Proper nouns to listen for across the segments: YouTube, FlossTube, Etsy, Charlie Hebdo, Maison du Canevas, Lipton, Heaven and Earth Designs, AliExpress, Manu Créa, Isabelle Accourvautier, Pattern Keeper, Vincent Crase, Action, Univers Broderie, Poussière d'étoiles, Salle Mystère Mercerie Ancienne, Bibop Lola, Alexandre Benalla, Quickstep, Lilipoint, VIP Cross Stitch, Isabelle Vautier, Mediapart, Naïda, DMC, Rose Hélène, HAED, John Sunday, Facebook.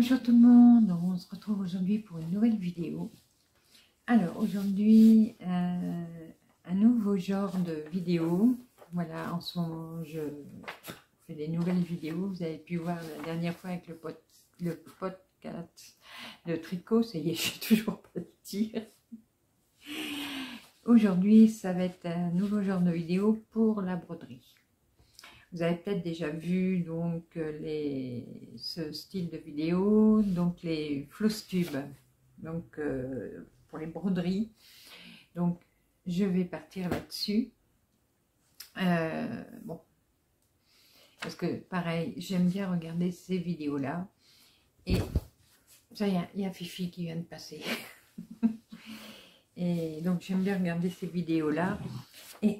Bonjour tout le monde, on se retrouve aujourd'hui pour une nouvelle vidéo. Alors aujourd'hui, un nouveau genre de vidéo. Voilà, en ce moment je fais des nouvelles vidéos. Vous avez pu voir la dernière fois avec le podcast de tricot, ça y est, je sais toujours pas le dire. Aujourd'hui, ça va être un nouveau genre de vidéo pour la broderie. Vous avez peut-être déjà vu donc ce style de vidéo, donc les FlossTube, donc pour les broderies. Donc je vais partir là-dessus. Bon, parce que pareil, j'aime bien regarder ces vidéos-là. Et ça y est, il y a Fifi qui vient de passer. Et donc j'aime bien regarder ces vidéos-là. Et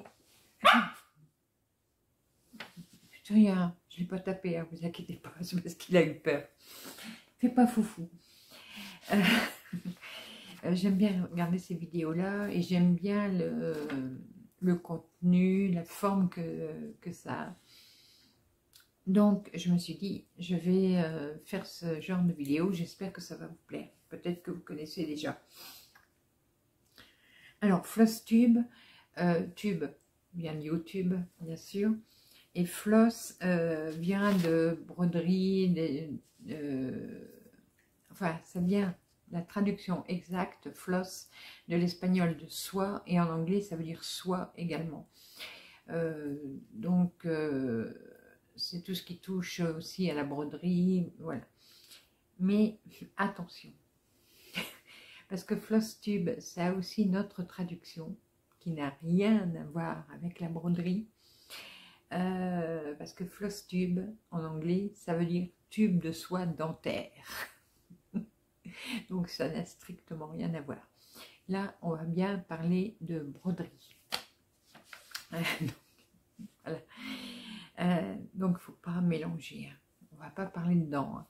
rien, je ne l'ai pas tapé, hein, vous inquiétez pas, c'est parce qu'il a eu peur. Fais pas foufou. J'aime bien regarder ces vidéos-là et j'aime bien le contenu, la forme que ça a. Donc, je me suis dit, je vais faire ce genre de vidéo, j'espère que ça va vous plaire. Peut-être que vous connaissez déjà. Alors, FlossTube, tube vient de YouTube, bien sûr. Et Floss vient de broderie, enfin ça vient, la traduction exacte, Floss, de l'espagnol de soie, et en anglais ça veut dire soie également. Donc c'est tout ce qui touche aussi à la broderie, voilà. Mais attention, parce que FlossTube, ça a aussi notre traduction, qui n'a rien à voir avec la broderie. Parce que FlossTube en anglais ça veut dire tube de soie dentaire. Donc ça n'a strictement rien à voir. Là on va bien parler de broderie. Donc, voilà. Donc faut pas mélanger, hein. On va pas parler dedans,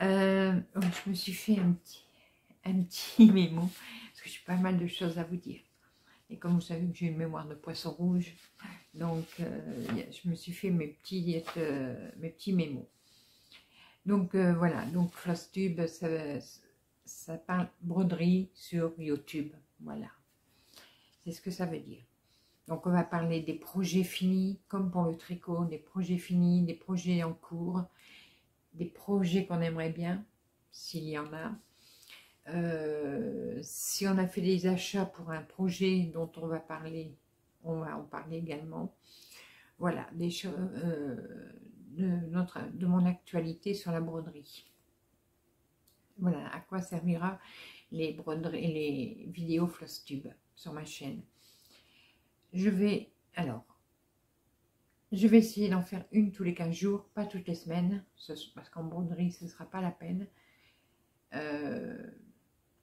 hein. Donc, je me suis fait un petit mémo parce que j'ai pas mal de choses à vous dire. Et comme vous savez que j'ai une mémoire de poisson rouge, donc je me suis fait mes petits mémos. Donc voilà, donc FlossTube, ça parle broderie sur YouTube, voilà. C'est ce que ça veut dire. Donc on va parler des projets finis, comme pour le tricot, des projets finis, des projets en cours, des projets qu'on aimerait bien, s'il y en a. Si on a fait des achats pour un projet dont on va parler, on va en parler également. Voilà, des choses de mon actualité sur la broderie. Voilà, à quoi servira les vidéos FlossTube sur ma chaîne. Je vais essayer d'en faire une tous les 15 jours, pas toutes les semaines, parce qu'en broderie, ce ne sera pas la peine.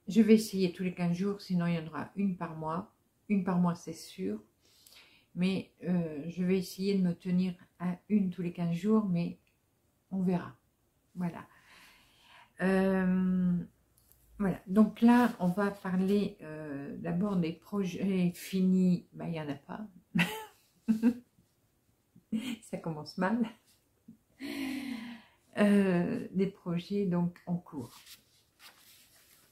Je vais essayer tous les 15 jours, sinon il y en aura une par mois. Une par mois, c'est sûr. Mais je vais essayer de me tenir à une tous les 15 jours, mais on verra. Voilà. Voilà. Donc là, on va parler d'abord des projets finis. Bah, il n'y en a pas. Ça commence mal. Des projets donc en cours.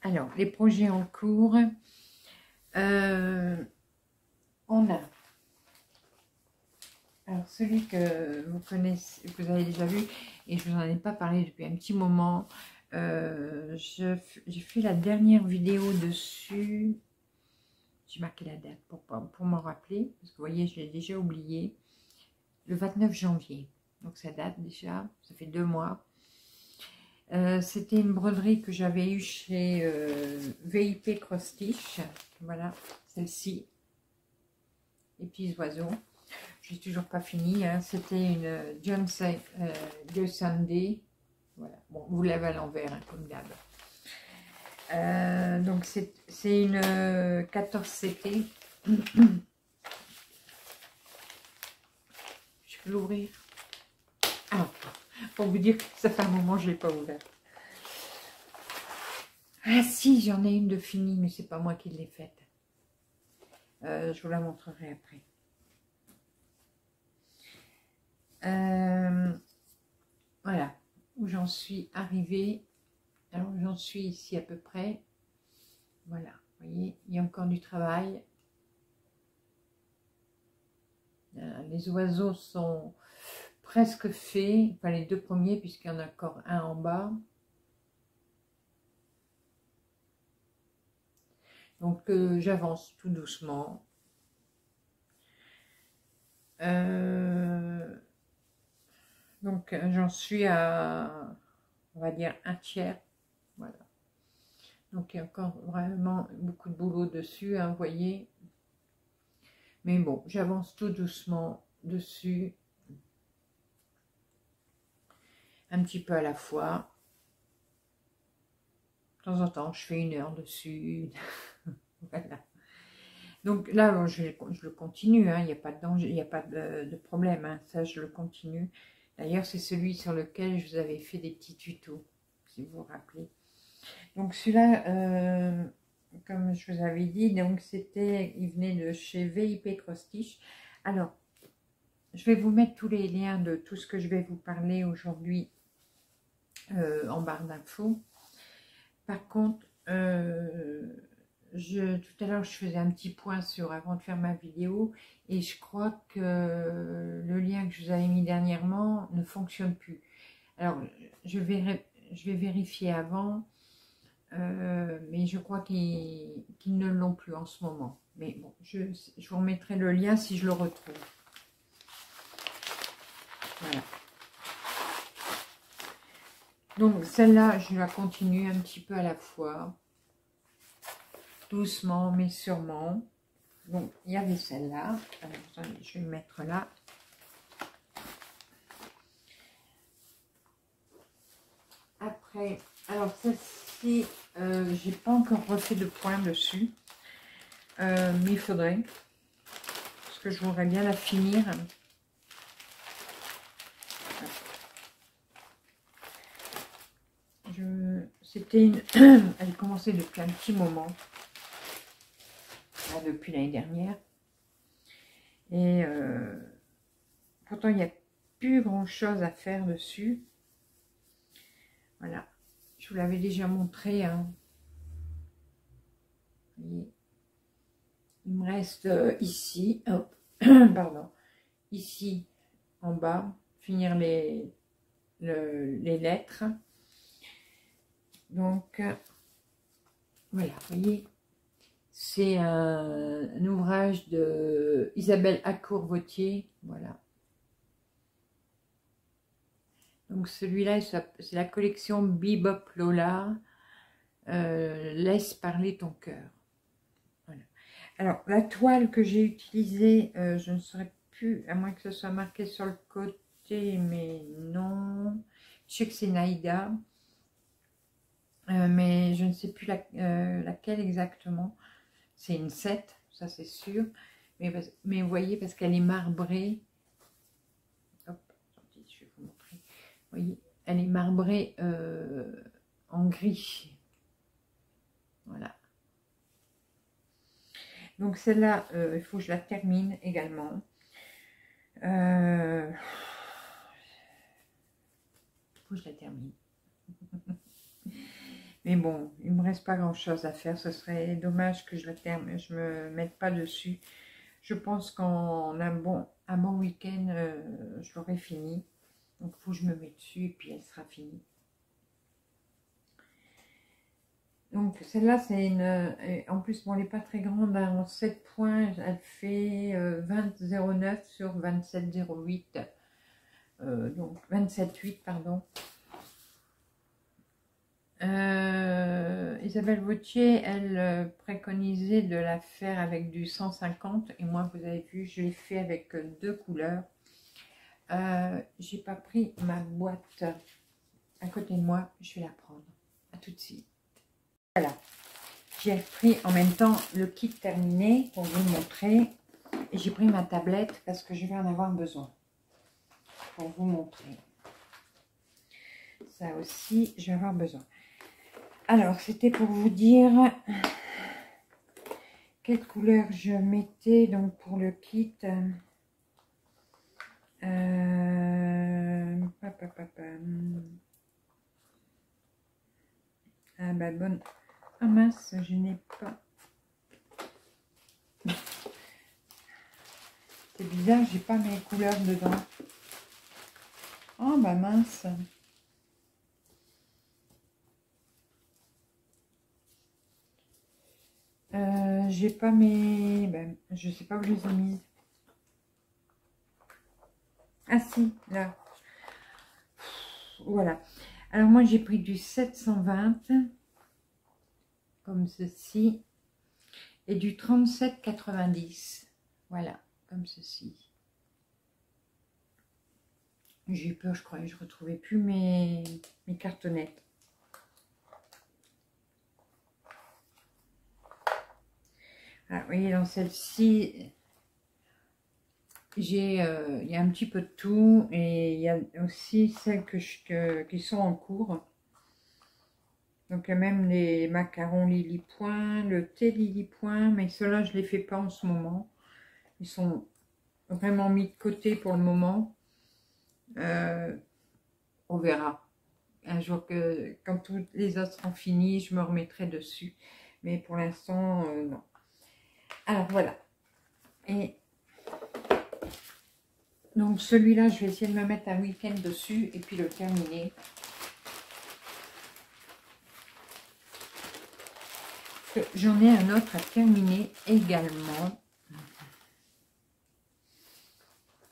Alors, les projets en cours, on a, alors celui que vous connaissez, que vous avez déjà vu, et je ne vous en ai pas parlé depuis un petit moment, j'ai fait la dernière vidéo dessus, j'ai marqué la date pour m'en rappeler, parce que vous voyez, je l'ai déjà oublié, le 29 janvier, donc ça date déjà, ça fait 2 mois. C'était une broderie que j'avais eue chez VIP Cross Stitch, voilà, celle-ci, les petits oiseaux, je n'ai toujours pas fini, hein. C'était une John Sunday, voilà, bon, vous l'avez à l'envers, hein, comme d'hab. Donc c'est une 14 CT, je vais l'ouvrir, ah, pour vous dire que ça fait un moment, je ne l'ai pas ouvert. Ah si, j'en ai une de finie, mais c'est pas moi qui l'ai faite. Je vous la montrerai après. Voilà, où j'en suis arrivée, alors j'en suis ici à peu près, voilà, vous voyez, il y a encore du travail. Les oiseaux sont presque faits, enfin les deux premiers puisqu'il y en a encore un en bas. Donc j'avance tout doucement. Donc j'en suis à, on va dire, un tiers, voilà. Donc il y a encore vraiment beaucoup de boulot dessus, hein, vous voyez. Mais bon, j'avance tout doucement dessus, un petit peu à la fois. De temps en temps, je fais une heure dessus, voilà. Donc là, je le continue, hein. Il n'y a pas de danger, il n'y a pas de problème, hein. Ça je le continue. D'ailleurs, c'est celui sur lequel je vous avais fait des petits tutos, si vous vous rappelez. Donc celui-là, comme je vous avais dit, donc c'était, il venait de chez VIP Cross Stitch. Alors, je vais vous mettre tous les liens de tout ce que je vais vous parler aujourd'hui en barre d'infos. Par contre, tout à l'heure, je faisais un petit point sur avant de faire ma vidéo et je crois que le lien que je vous avais mis dernièrement ne fonctionne plus. Alors, je vais vérifier avant, mais je crois qu'ils ne l'ont plus en ce moment. Mais bon, je vous remettrai le lien si je le retrouve. Voilà. Donc, celle-là, je la continue un petit peu à la fois. Doucement mais sûrement. Donc il y avait celle-là. Je vais me mettre là. Après, alors celle-ci, j'ai pas encore refait de point dessus, mais il faudrait, parce que je voudrais bien la finir. C'était une, elle commençait depuis un petit moment. Depuis l'année dernière et pourtant il n'y a plus grand chose à faire dessus, voilà, je vous l'avais déjà montré, hein. Il me reste ici, hop, pardon, ici en bas finir les lettres, donc voilà, vous voyez. C'est un ouvrage de Isabelle Accourvautier, voilà. Donc celui-là, c'est la collection Bibop Lola, Laisse parler ton cœur. Voilà. Alors la toile que j'ai utilisée, je ne saurais plus, à moins que ce soit marqué sur le côté, mais non. Je sais que c'est Naïda, mais je ne sais plus laquelle exactement. C'est une 7, ça c'est sûr. Mais vous voyez, parce qu'elle est marbrée. Hop, attendez, je vais vous montrer. Vous voyez, elle est marbrée en gris. Voilà. Donc celle-là, il faut que je la termine également. Il faut que je la termine. Mais bon, il ne me reste pas grand-chose à faire. Ce serait dommage que je me mette pas dessus. Je pense qu'en un bon week-end, je l'aurai fini. Donc, il faut que je me mette dessus et puis elle sera finie. Donc, celle-là, c'est une... En plus, bon, elle n'est pas très grande. Hein, en 7 points, elle fait 20,09 sur 27,08. Donc, 27,8, pardon. Isabelle Vautier, elle préconisait de la faire avec du 150 et moi vous avez vu je l'ai fait avec 2 couleurs. J'ai pas pris ma boîte à côté de moi, je vais la prendre. À tout de suite. Voilà, j'ai pris en même temps le kit terminé pour vous le montrer et j'ai pris ma tablette parce que je vais en avoir besoin pour vous montrer. Ça aussi je vais avoir besoin. Alors, c'était pour vous dire quelle couleur je mettais donc pour le kit. Ah bah bonne. Ah mince, je n'ai pas. C'est bizarre, j'ai pas mes couleurs dedans. Ah bah mince. J'ai pas mes... Ben, je sais pas où je les ai mises. Ah si, là. Voilà. Alors moi j'ai pris du 720 comme ceci et du 37,90. Voilà, comme ceci. J'ai eu peur, je croyais que je ne retrouvais plus mes cartonnettes. Ah, vous voyez, dans celle-ci, j'ai, il y a un petit peu de tout et il y a aussi celles qui sont en cours. Donc, il y a même les macarons lilipoint, le thé lilipoint, mais ceux-là, je ne les fais pas en ce moment. Ils sont vraiment mis de côté pour le moment. On verra. Un jour, quand toutes les autres seront finies, je me remettrai dessus. Mais pour l'instant, non. Alors voilà, et donc celui-là, je vais essayer de me mettre un week-end dessus et puis le terminer. J'en ai un autre à terminer également.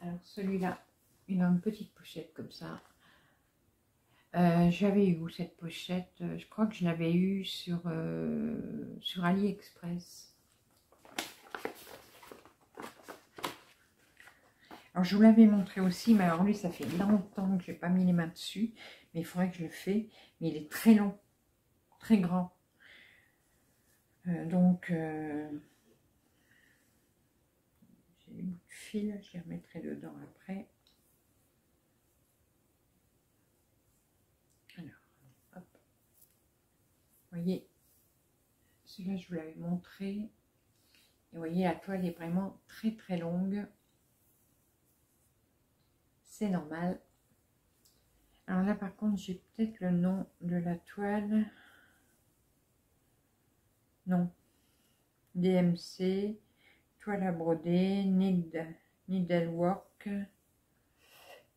Alors celui-là, il a une petite pochette comme ça. J'avais eu cette pochette, je crois que je l'avais eu sur AliExpress. Alors, je vous l'avais montré aussi, mais alors lui, ça fait longtemps que je n'ai pas mis les mains dessus. Mais il faudrait que je le fasse. Mais il est très long, très grand. J'ai des bouts de fil, je les remettrai dedans après. Alors, hop. Vous voyez, celui-là, je vous l'avais montré. Et vous voyez, la toile est vraiment très très longue. C'est normal. Alors là, par contre, j'ai peut-être le nom de la toile. Non. DMC, toile à broder, needlework.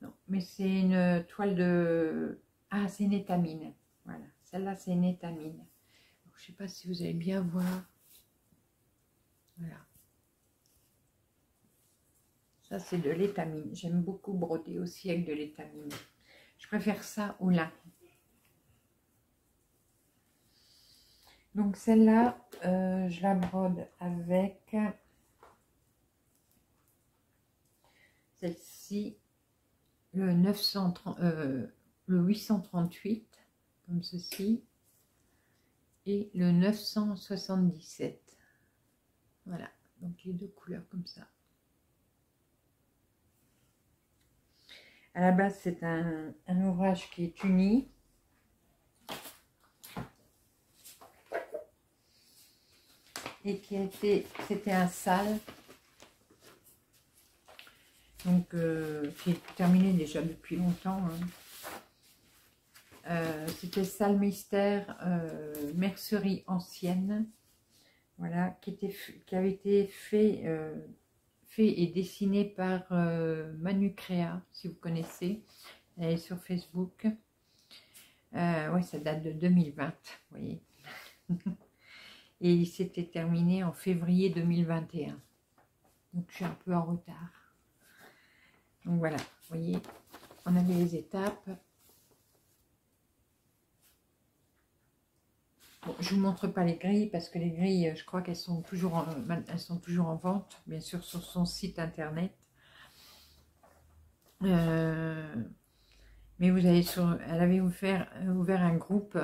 Non, mais c'est une toile de... Ah, c'est une étamine. Voilà, celle-là, c'est une étamine. Alors, je ne sais pas si vous allez bien voir. Voilà. Ça, c'est de l'étamine. J'aime beaucoup broder aussi avec de l'étamine. Je préfère ça au lin. Donc, celle-là, je la brode avec celle-ci, le 838, comme ceci, et le 977. Voilà. Donc, les deux couleurs comme ça. À la base, c'est un ouvrage qui est uni. Et qui a été... C'était un salle. Donc, qui est terminé déjà depuis longtemps. Hein. C'était Salle Mystère Mercerie Ancienne. Voilà, qui avait été fait... et dessiné par Manu Créa, si vous connaissez, elle est sur Facebook. Ouais, ça date de 2020, vous voyez. Et il s'était terminé en février 2021. Donc, je suis un peu en retard. Donc, voilà, vous voyez, on avait les étapes. Bon, je ne vous montre pas les grilles parce que les grilles, je crois qu'elles sont toujours en vente, bien sûr, sur son site internet. Mais vous avez elle avait ouvert un groupe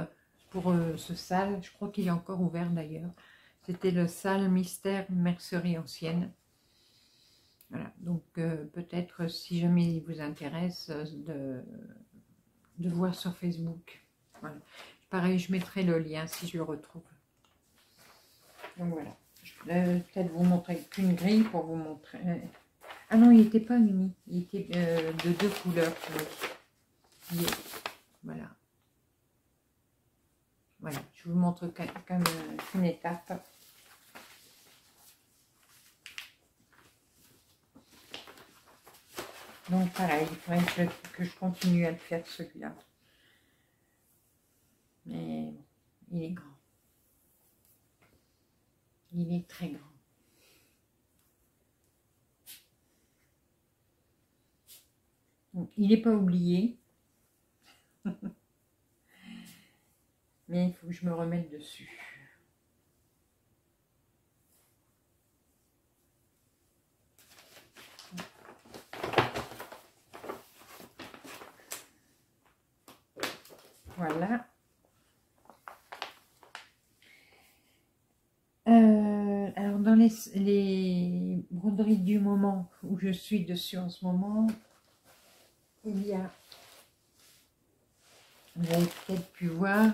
pour ce salle. Je crois qu'il est encore ouvert d'ailleurs. C'était le Salle Mystère Mercerie Ancienne. Voilà, donc peut-être si jamais il vous intéresse de voir sur Facebook. Voilà. Pareil, je mettrai le lien si je le retrouve. Donc voilà. Je vais peut-être vous montrer qu'une grille pour vous montrer. Ah non, il n'était pas uni. Il était de deux couleurs. Voilà. Voilà, je vous montre comme une étape. Donc voilà, il faudrait que je continue à le faire celui-là. Mais il est grand. Il est très grand. Donc, il n'est pas oublié. Mais il faut que je me remette dessus. Voilà. Alors dans les broderies du moment où je suis dessus en ce moment, il y a, vous avez peut-être pu voir,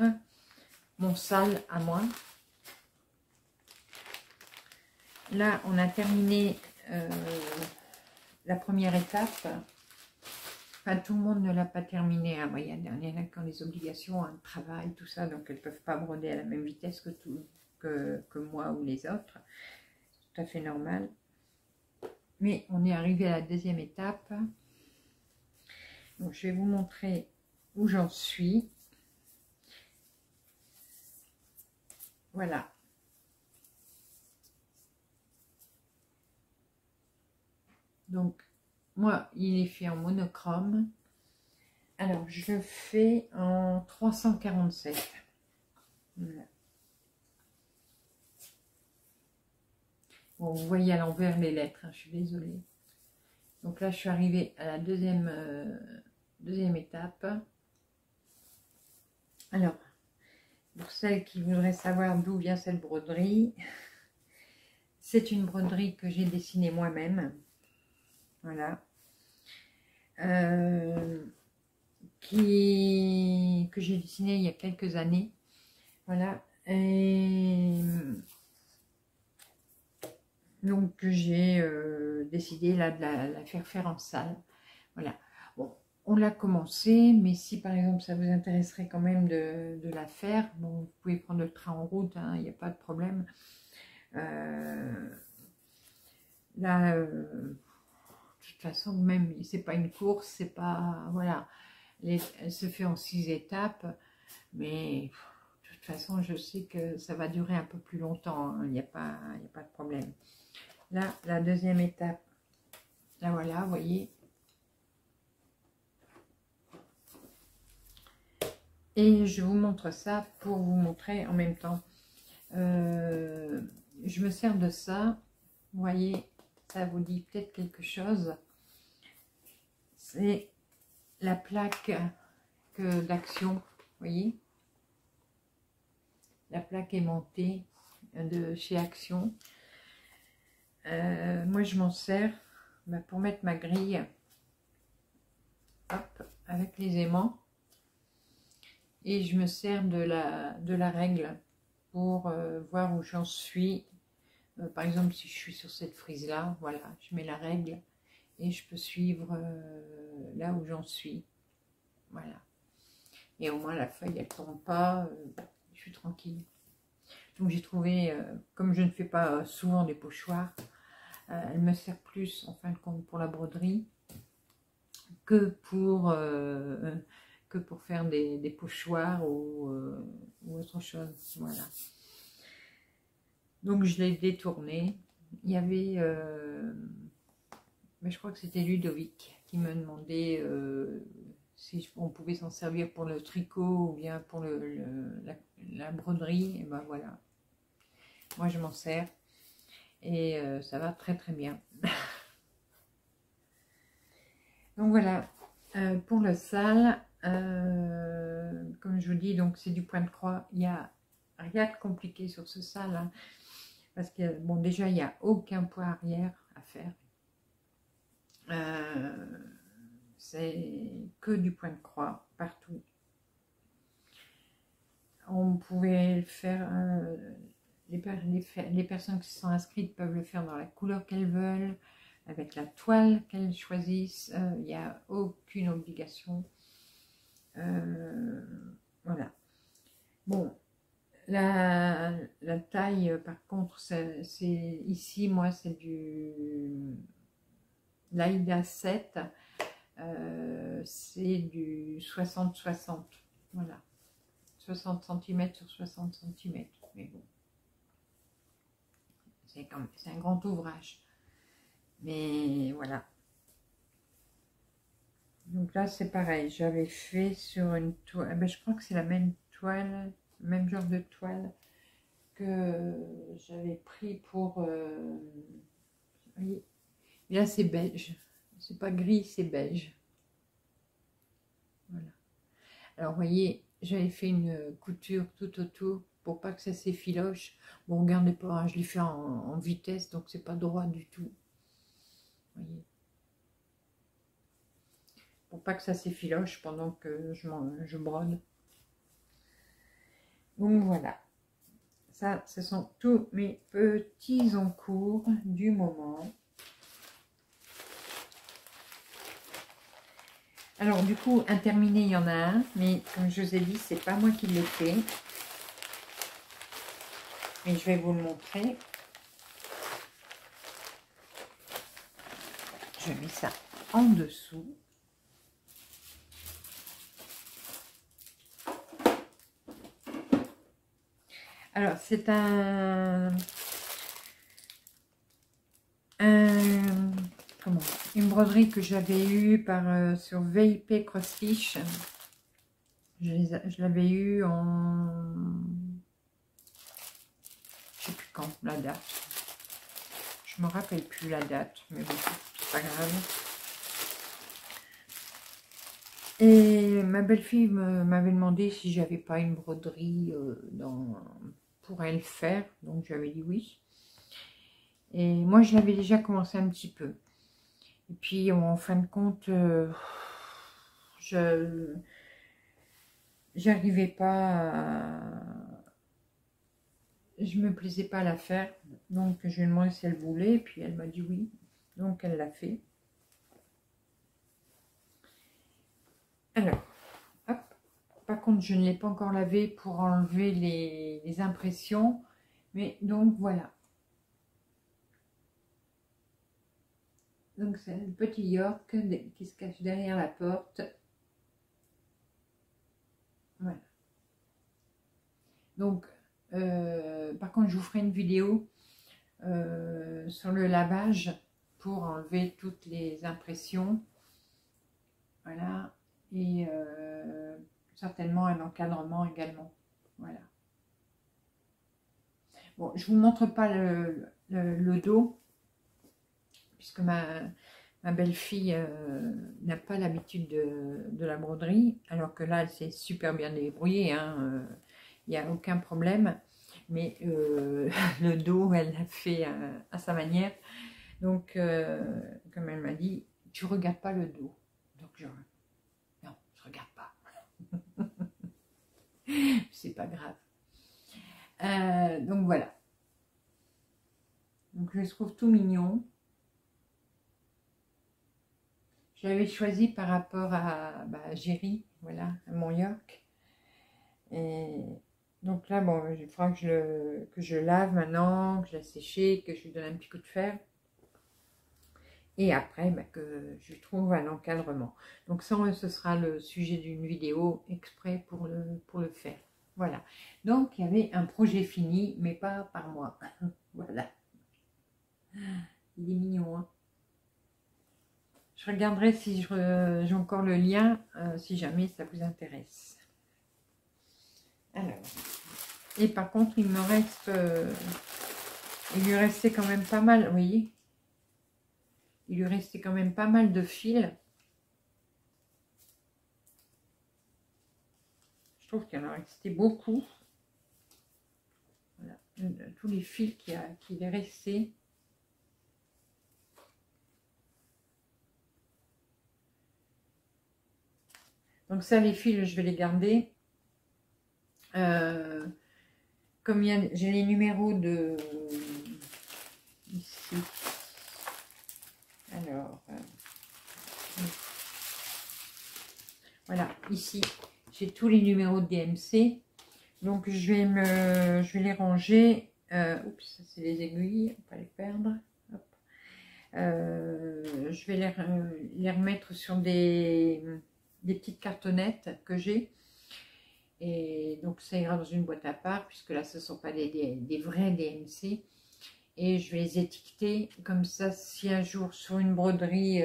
mon salle à moi. Là, on a terminé la première étape. Enfin, tout le monde ne l'a pas terminée. Hein. Bon, il y en a qui ont des obligations, hein, de travail, tout ça, donc elles ne peuvent pas broder à la même vitesse que moi ou les autres. C'est tout à fait normal. Mais on est arrivé à la deuxième étape. Donc, je vais vous montrer où j'en suis. Voilà. Donc, moi, il est fait en monochrome. Alors, je fais en 347. Voilà. Bon, vous voyez à l'envers les lettres, hein, je suis désolée. Donc là, je suis arrivée à la deuxième étape. Alors, pour celles qui voudraient savoir d'où vient cette broderie, c'est une broderie que j'ai dessinée moi-même. Voilà, que j'ai dessiné il y a quelques années. Voilà, et donc j'ai décidé là de la faire faire en salle. Voilà, bon, on l'a commencé, mais si par exemple ça vous intéresserait quand même de la faire, bon, vous pouvez prendre le train en route, hein, il n'y a pas de problème. Là, de toute façon, même c'est pas une course, c'est pas, voilà, elle se fait en 6 étapes, mais de toute façon je sais que ça va durer un peu plus longtemps, hein, il n'y a pas de problème. Là, la deuxième étape, là voilà, vous voyez, et je vous montre ça pour vous montrer en même temps. Je me sers de ça, vous voyez. Ça vous dit peut-être quelque chose. C'est la plaque d'Action, voyez, la plaque aimantée de chez Action. Moi, je m'en sers pour mettre ma grille, hop, avec les aimants, et je me sers de la règle pour voir où j'en suis. Par exemple, si je suis sur cette frise là, voilà, je mets la règle et je peux suivre là où j'en suis. Voilà. Et au moins la feuille elle tombe pas, je suis tranquille. Donc j'ai trouvé, comme je ne fais pas souvent des pochoirs, elle me sert plus en fin de compte pour la broderie que pour faire des pochoirs ou autre chose. Voilà. Donc je l'ai détourné. Il y avait, mais je crois que c'était Ludovic qui me demandait si on pouvait s'en servir pour le tricot ou bien pour la broderie. Et ben voilà, moi je m'en sers et ça va très très bien. Donc voilà, pour le salle, comme je vous dis, donc c'est du point de croix. Il y a rien de compliqué sur ce salle. Hein. Parce que, bon, déjà, il n'y a aucun point arrière à faire. C'est que du point de croix, partout. On pouvait le faire, les personnes qui sont inscrites peuvent le faire dans la couleur qu'elles veulent, avec la toile qu'elles choisissent. Il n'y a aucune obligation. Voilà. Bon, La taille, par contre, c'est ici, moi, c'est du Naïda 7. C'est du 60-60. Voilà. 60 cm sur 60 cm. Mais bon. C'est un grand ouvrage. Mais voilà. Donc là, c'est pareil. J'avais fait sur une toile. Ben, je crois que c'est la même toile. Même genre de toile que j'avais pris pour voyez. Et là c'est beige, c'est pas gris, c'est beige. Voilà. Alors vous voyez, j'avais fait une couture tout autour pour pas que ça s'effiloche. Bon, regardez pas, hein, je l'ai fait en vitesse, donc c'est pas droit du tout. Vous voyez. Pour pas que ça s'effiloche pendant que je brode. Donc voilà, ça ce sont tous mes petits encours du moment. Alors du coup, un terminé, il y en a un, mais comme je vous ai dit, c'est pas moi qui l'ai fait. Mais je vais vous le montrer. Je mets ça en dessous. Alors, c'est une broderie que j'avais eue sur VIP Cross Stitch. Je l'avais eue en... Je sais plus quand, la date. Je me rappelle plus la date, mais bon, c'est pas grave. Et ma belle-fille m'avait demandé si j'avais pas une broderie pourrait le faire, donc j'avais dit oui. Et moi je l'avais déjà commencé un petit peu, et puis en fin de compte j'arrivais pas je me plaisais pas à la faire, donc je lui ai demandé si elle voulait, et puis elle m'a dit oui, donc elle l'a fait. Alors par contre, je ne l'ai pas encore lavé pour enlever les impressions, mais donc voilà. Donc c'est le petit York qui se cache derrière la porte. Voilà. Donc par contre, je vous ferai une vidéo sur le lavage pour enlever toutes les impressions. Voilà. Et certainement un encadrement également. Voilà. Bon, je vous montre pas le dos, puisque ma belle-fille n'a pas l'habitude de la broderie, alors que là, elle s'est super bien débrouillée, hein, il n'y a aucun problème, mais le dos, elle l'a fait à sa manière. Donc, comme elle m'a dit, tu regardes pas le dos. Donc, non, je regarde pas. C'est pas grave. Donc voilà. Donc je le trouve tout mignon. Je l'avais choisi par rapport à Jerry, voilà, à mon York. Et donc là, bon, il faudra que je lave maintenant, que je la sèche, que je lui donne un petit coup de fer. Et après, que je trouve un encadrement. Donc ça, ce sera le sujet d'une vidéo exprès pour le faire. Voilà. Donc, il y avait un projet fini, mais pas par moi. Voilà. Il est mignon, hein. Je regarderai si j'ai encore le lien, si jamais ça vous intéresse. Alors. Et par contre, il me reste... il lui restait quand même pas mal, vous voyez. Il lui restait quand même pas mal de fils. Je trouve qu'il en a resté beaucoup. Voilà. Tous les fils qu'il est resté. Donc ça, les fils, je vais les garder. Comme j'ai les numéros de... Ici. Alors, voilà, ici, j'ai tous les numéros de DMC. Donc je vais les ranger. Oups, ça c'est les aiguilles, on va les perdre. Hop. Je vais les remettre sur des petites cartonnettes que j'ai. Et donc ça ira dans une boîte à part, puisque là ce ne sont pas des vrais DMC. Et je vais les étiqueter, comme ça si un jour sur une broderie,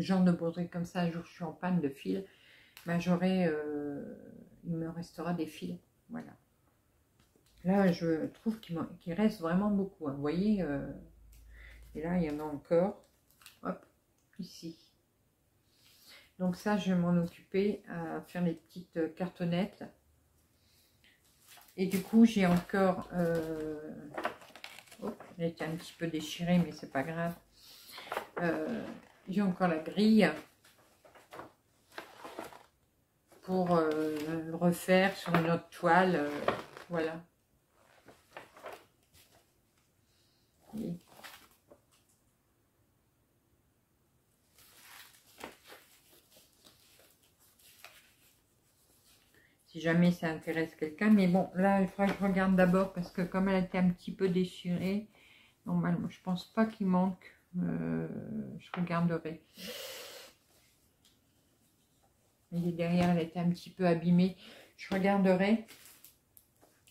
genre de broderie comme ça, un jour je suis en panne de fil, ben j'aurai, il me restera des fils. Voilà. Là je trouve qu'il reste vraiment beaucoup, hein. Vous voyez, et là il y en a encore. Hop, ici. Donc ça, je vais m'en occuper à faire les petites cartonnettes. Et du coup, j'ai encore... Oh, elle était un petit peu déchirée, mais c'est pas grave. J'ai encore la grille pour refaire sur une autre toile. Voilà. Et... jamais ça intéresse quelqu'un, mais bon, là il faudra que je regarde d'abord, parce que comme elle était un petit peu déchirée, normalement je pense pas qu'il manque, je regarderai. Mais derrière elle était un petit peu abîmée, je regarderai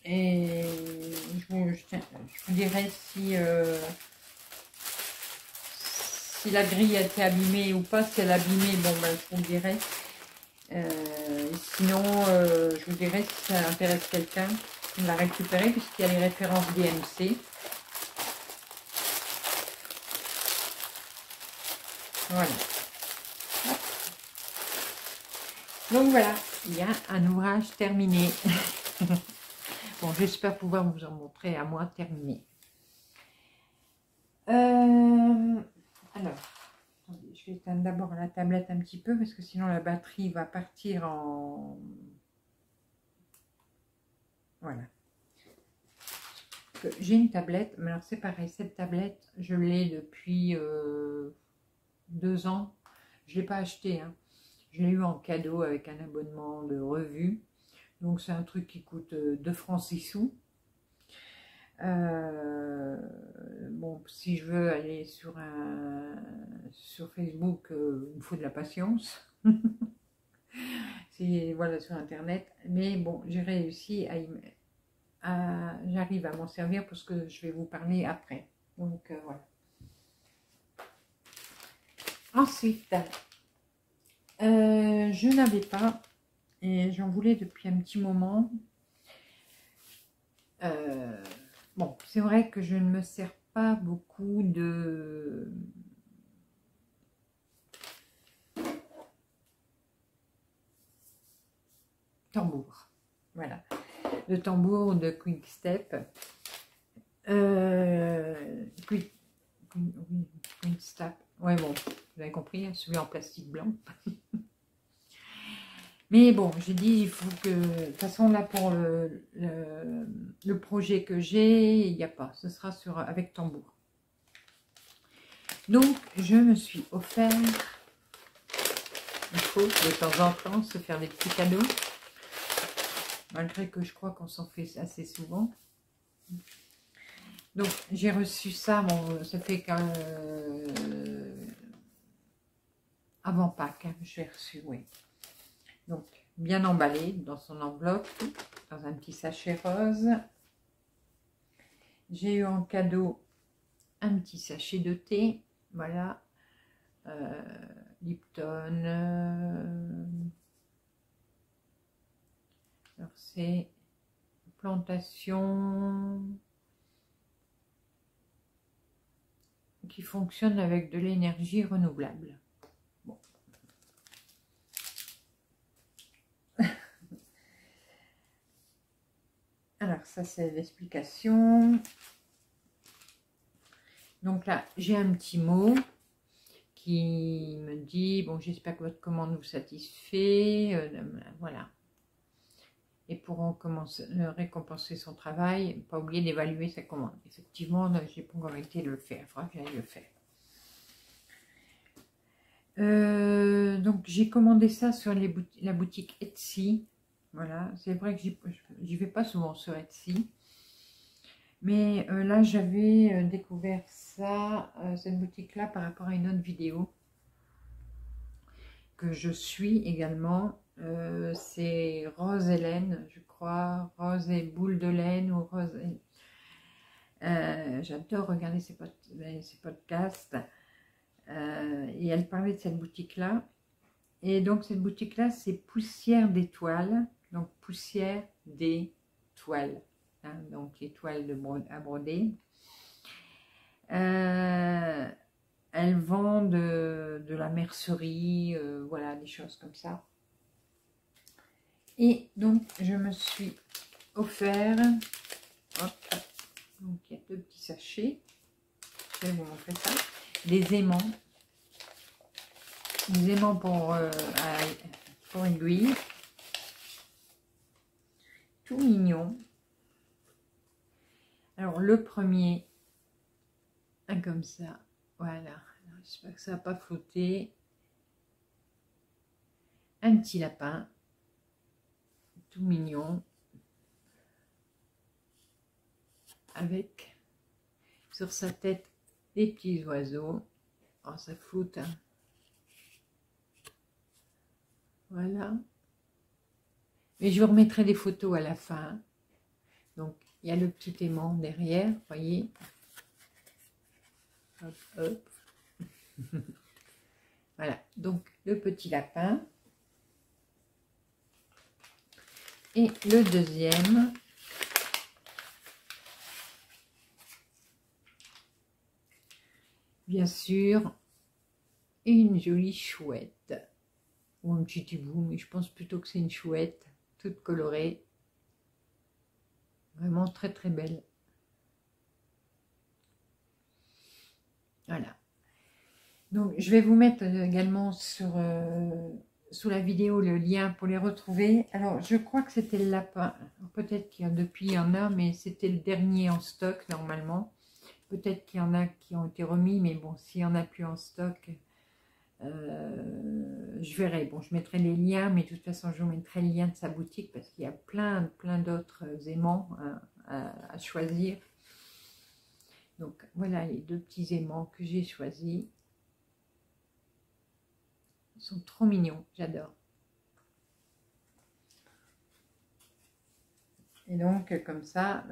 et je vous dirai si si la grille a été abîmée ou pas. Si elle est abîmée, bon ben je vous dirai. Sinon, je vous dirai si ça intéresse quelqu'un de la récupérer, puisqu'il y a les références DMC. Voilà. Donc voilà, il y a un ouvrage terminé. Bon, j'espère pouvoir vous en montrer à moi terminé. Alors... Je vais éteindre d'abord la tablette un petit peu, parce que sinon la batterie va partir en... Voilà. J'ai une tablette, mais alors c'est pareil, cette tablette, je l'ai depuis 2 ans. Je ne l'ai pas achetée, hein. Je l'ai eu en cadeau avec un abonnement de revue. Donc c'est un truc qui coûte 2 francs 6 sous. Bon, si je veux aller sur Facebook, il me faut de la patience. Voilà, sur internet. Mais bon, j'ai réussi j'arrive à m'en servir, parce que je vais vous parler après. Donc voilà. Ensuite, je n'avais pas, et j'en voulais depuis un petit moment. Bon, c'est vrai que je ne me sers pas beaucoup de... tambour. Voilà. Le tambour de Quickstep. Quickstep. Ouais, bon, vous avez compris, hein, celui en plastique blanc. Mais bon, j'ai dit, il faut que... De toute façon, là, pour le projet que j'ai, il n'y a pas. Ce sera sur, avec tambour. Donc, je me suis offert... Il faut, de temps en temps, se faire des petits cadeaux. Malgré que je crois qu'on s'en fait assez souvent. Donc, j'ai reçu ça. Bon, ça fait avant Pâques, hein, j'ai reçu, oui. Donc, bien emballé dans son enveloppe, dans un petit sachet rose. J'ai eu en cadeau un petit sachet de thé. Voilà. Lipton. Alors, c'est plantation qui fonctionne avec de l'énergie renouvelable. Alors, ça, c'est l'explication. Donc là, j'ai un petit mot qui me dit, bon, j'espère que votre commande vous satisfait. Voilà. Et pour récompenser son travail, pas oublier d'évaluer sa commande. Effectivement, j'ai pas encore été de le faire. Il faudra que j'aille le faire. Donc, j'ai commandé ça sur la boutique Etsy. Voilà, c'est vrai que j'y vais pas souvent sur Etsy. Mais là, j'avais découvert ça, cette boutique-là, par rapport à une autre vidéo que je suis également. C'est Rose Hélène, je crois, Rose et Boule de Laine ou Rose. J'adore regarder ses podcasts. Et elle parlait de cette boutique-là. Et donc, cette boutique-là, c'est Poussière d'étoiles. Donc, Poussière d'étoiles. Hein, donc étoiles à broder. Elle vend de la mercerie, voilà, des choses comme ça. Et donc je me suis offert, hop, donc il y a deux petits sachets, je vais vous montrer ça, des aimants pour aiguilles, tout mignon. Alors, le premier, comme ça, voilà. J'espère que ça n'a pas flotté. Un petit lapin, tout mignon, avec sur sa tête des petits oiseaux. Oh, ça floute, hein. Voilà. Mais je vous remettrai des photos à la fin. Donc, il y a le petit aimant derrière, vous voyez. Hop, hop. Voilà, donc le petit lapin. Et le deuxième. Bien sûr, une jolie chouette. Ou un petit hibou, mais je pense plutôt que c'est une chouette, toute colorée. Vraiment très très belle. Voilà. Donc je vais vous mettre également sur sous la vidéo le lien pour les retrouver. Alors je crois que c'était le lapin. Peut-être qu'il y en a depuis, il y en a, mais c'était le dernier en stock normalement. Peut-être qu'il y en a qui ont été remis, mais bon, s'il y en a plus en stock, je verrai. Bon, je mettrai les liens, mais de toute façon, je vous mettrai le lien de sa boutique parce qu'il y a plein d'autres aimants à choisir. Donc, voilà les deux petits aimants que j'ai choisis. Ils sont trop mignons, j'adore. Et donc, comme ça,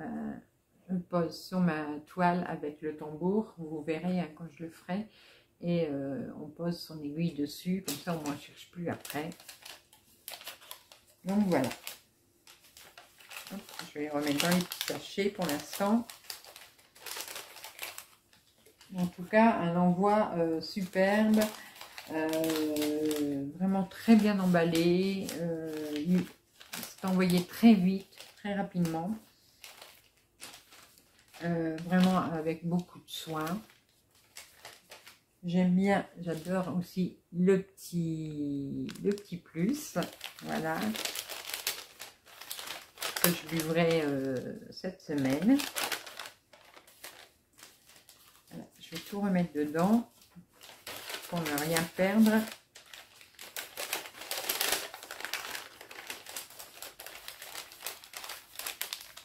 je pose sur ma toile avec le tambour. Vous verrez hein, quand je le ferai. Et on pose son aiguille dessus, comme ça on ne cherche plus après. Donc voilà. Hop, je vais remettre dans les petits sachets pour l'instant. En tout cas, un envoi superbe, vraiment très bien emballé. C'est envoyé très vite, très rapidement. Vraiment avec beaucoup de soin. J'aime bien, j'adore aussi le petit plus, voilà, que je livrerai cette semaine. Voilà, je vais tout remettre dedans pour ne rien perdre.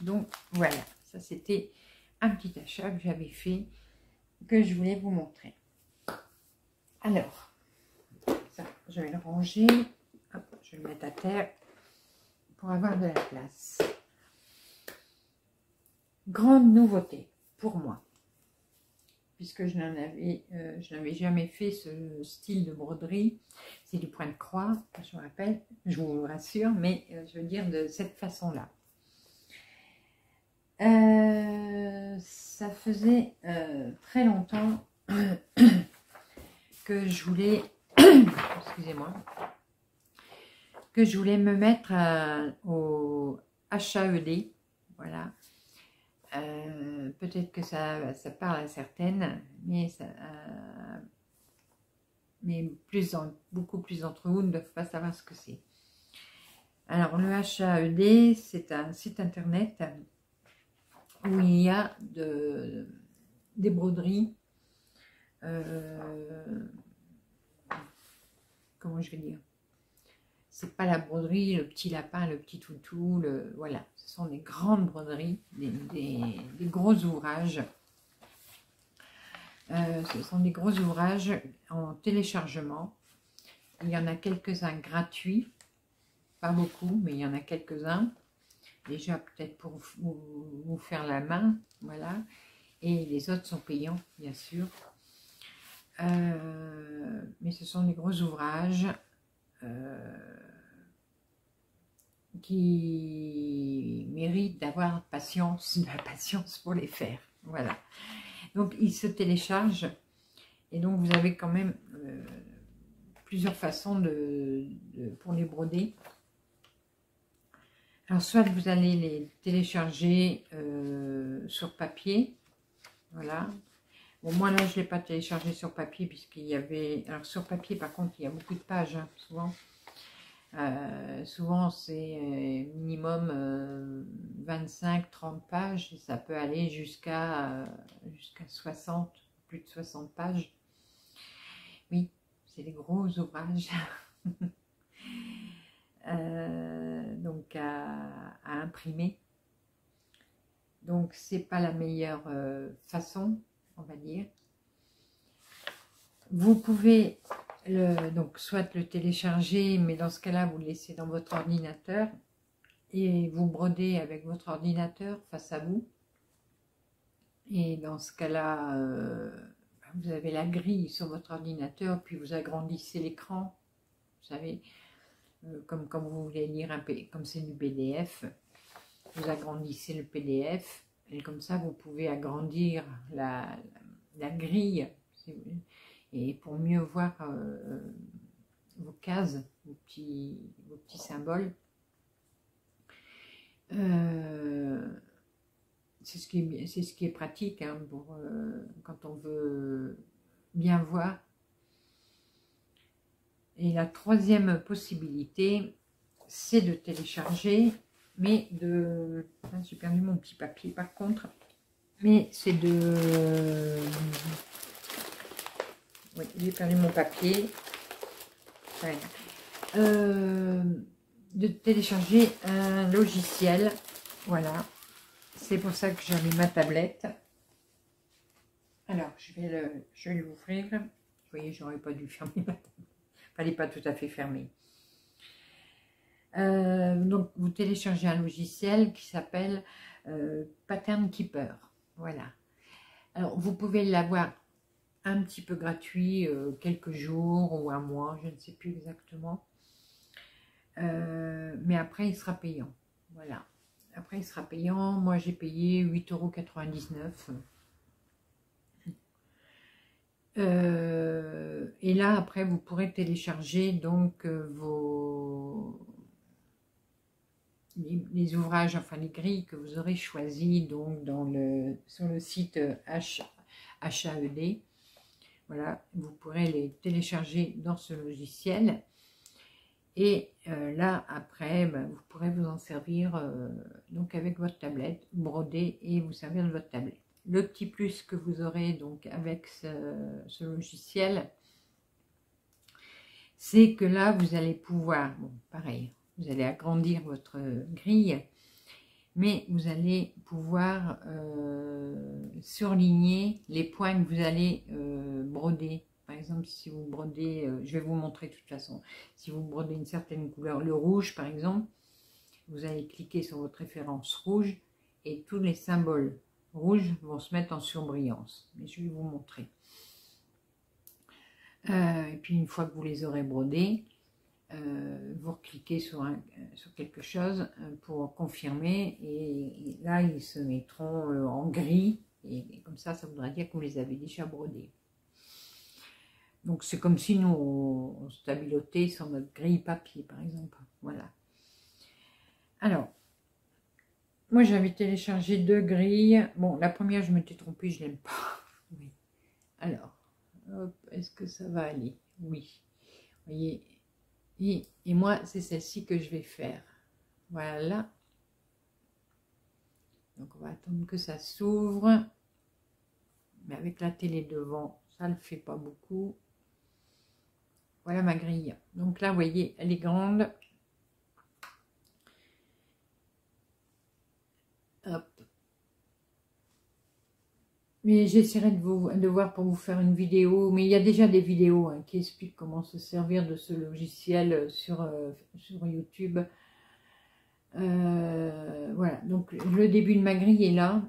Donc voilà, ça c'était un petit achat que j'avais fait, que je voulais vous montrer. Alors, ça, je vais le ranger. Hop, je vais le mettre à terre pour avoir de la place. Grande nouveauté pour moi, puisque je n'avais jamais fait ce style de broderie. C'est du point de croix, je vous rappelle, je vous rassure, mais je veux dire de cette façon-là. Ça faisait très longtemps que je voulais, excusez-moi, que je voulais me mettre au HAED, voilà, peut-être que ça parle à certaines, mais, beaucoup plus d'entre vous ne doivent pas savoir ce que c'est. Alors le HAED, c'est un site internet où il y a des broderies, comment je vais dire, c'est pas la broderie, le petit lapin, le petit toutou, le... voilà, ce sont des grandes broderies, des gros ouvrages. Ce sont des gros ouvrages en téléchargement. Il y en a quelques-uns gratuits, pas beaucoup, mais il y en a quelques-uns. Déjà peut-être pour vous faire la main, voilà. Et les autres sont payants, bien sûr. Mais ce sont des gros ouvrages qui méritent d'avoir patience, la patience pour les faire. Voilà. Donc, ils se téléchargent. Et donc, vous avez quand même plusieurs façons pour les broder. Alors, soit vous allez les télécharger sur papier. Voilà. Bon, moi, là, je ne l'ai pas téléchargé sur papier puisqu'il y avait... Alors, sur papier, par contre, il y a beaucoup de pages, hein, souvent. Souvent, c'est minimum 25-30 pages. Et ça peut aller jusqu'à 60, plus de 60 pages. Oui, c'est des gros ouvrages. Donc, à imprimer. Donc, c'est pas la meilleure façon, on va dire. Vous pouvez donc soit le télécharger, mais dans ce cas-là, vous le laissez dans votre ordinateur et vous brodez avec votre ordinateur face à vous. Et dans ce cas-là, vous avez la grille sur votre ordinateur, puis vous agrandissez l'écran, vous savez, comme quand vous voulez lire un PDF, comme c'est du PDF. Vous agrandissez le PDF et comme ça vous pouvez agrandir la grille et pour mieux voir vos cases, vos petits symboles. C'est ce qui est pratique, hein, pour, quand on veut bien voir. Et la troisième possibilité, c'est de télécharger. Mais de... J'ai perdu mon petit papier par contre. Mais c'est de... Oui, j'ai perdu mon papier. Voilà. De télécharger un logiciel. Voilà. C'est pour ça que j'avais ma tablette. Alors, je vais l'ouvrir. Vous voyez, j'aurais pas dû fermer ma tablette. Fallait pas tout à fait fermer. Donc, vous téléchargez un logiciel qui s'appelle Pattern Keeper. Voilà. Alors, vous pouvez l'avoir un petit peu gratuit, quelques jours ou un mois, je ne sais plus exactement. Mais après, il sera payant. Voilà. Après, il sera payant. Moi, j'ai payé 8,99 €. Et là, après, vous pourrez télécharger donc les ouvrages, enfin les grilles que vous aurez choisies donc sur le site HAED. Voilà, vous pourrez les télécharger dans ce logiciel et là après vous pourrez vous en servir donc avec votre tablette, broder et vous servir de votre tablette. Le petit plus que vous aurez donc avec ce logiciel, c'est que là vous allez pouvoir, bon pareil, vous allez agrandir votre grille, mais vous allez pouvoir surligner les points que vous allez broder. Par exemple, si vous brodez, je vais vous montrer de toute façon, si vous brodez une certaine couleur, le rouge par exemple, vous allez cliquer sur votre référence rouge et tous les symboles rouges vont se mettre en surbrillance. Mais je vais vous montrer. Et puis une fois que vous les aurez brodés, vous cliquez sur quelque chose pour confirmer et là ils se mettront en gris et comme ça, ça voudra dire que vous les avez déjà brodés. Donc c'est comme si nous on stabilotait sur notre grille papier par exemple. Voilà. Alors moi j'avais téléchargé 2 grilles. Bon, la première je m'étais trompée, je l'aime pas. Oui. Alors est-ce que ça va aller? Oui, vous voyez. Et moi, c'est celle-ci que je vais faire. Voilà. Donc, on va attendre que ça s'ouvre. Mais avec la télé devant, ça ne le fait pas beaucoup. Voilà ma grille. Donc là, vous voyez, elle est grande. Mais j'essaierai de voir pour vous faire une vidéo. Mais il y a déjà des vidéos hein, qui expliquent comment se servir de ce logiciel sur, sur YouTube. Voilà, donc le début de ma grille est là.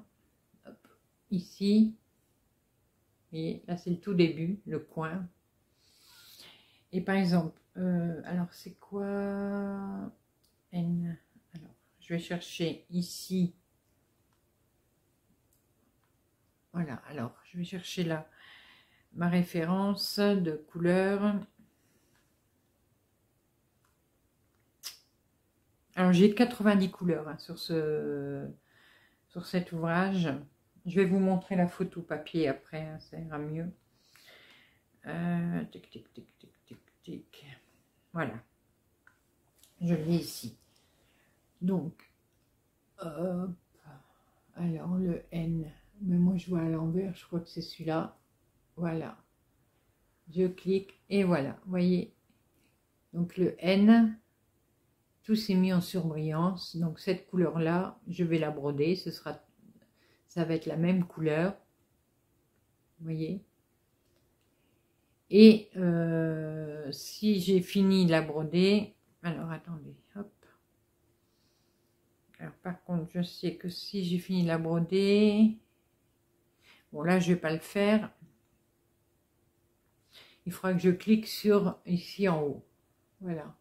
Hop, ici. Et là, c'est le tout début, le coin. Et par exemple, alors c'est quoi N? Alors, je vais chercher ici. Voilà, alors je vais chercher là ma référence de couleur. Alors j'ai 90 couleurs hein, sur cet ouvrage. Je vais vous montrer la photo papier après, hein, ça ira mieux. Tic, tic, tic, tic, tic, tic. Voilà. Je l'ai ici. Donc, hop. Alors le N. Mais moi je vois à l'envers, je crois que c'est celui-là. Voilà. Je clique et voilà, vous voyez. Donc le N, tout s'est mis en surbrillance. Donc cette couleur-là, je vais la broder. Ce sera, ça va être la même couleur. Vous voyez. Et si j'ai fini de la broder, alors attendez, hop. Alors par contre, je sais que si j'ai fini de la broder... Bon, là, je ne vais pas le faire. Il faudra que je clique sur ici en haut. Voilà.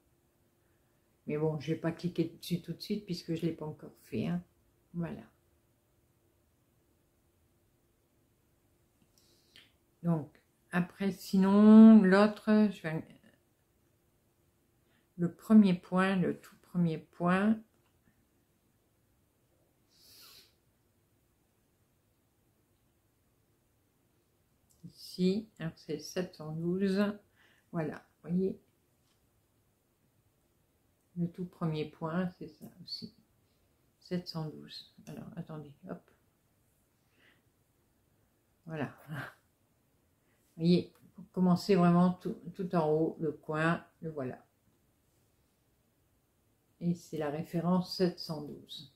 Mais bon, je ne vais pas cliquer dessus tout de suite puisque je ne l'ai pas encore fait. Hein. Voilà. Donc, après, sinon, l'autre, je vais... Le premier point, le tout premier point... Alors c'est 712, voilà, vous voyez, le tout premier point, c'est ça aussi, 712, alors attendez, hop, voilà, vous voyez, pour commencer vraiment tout en haut, le coin, le voilà, et c'est la référence 712.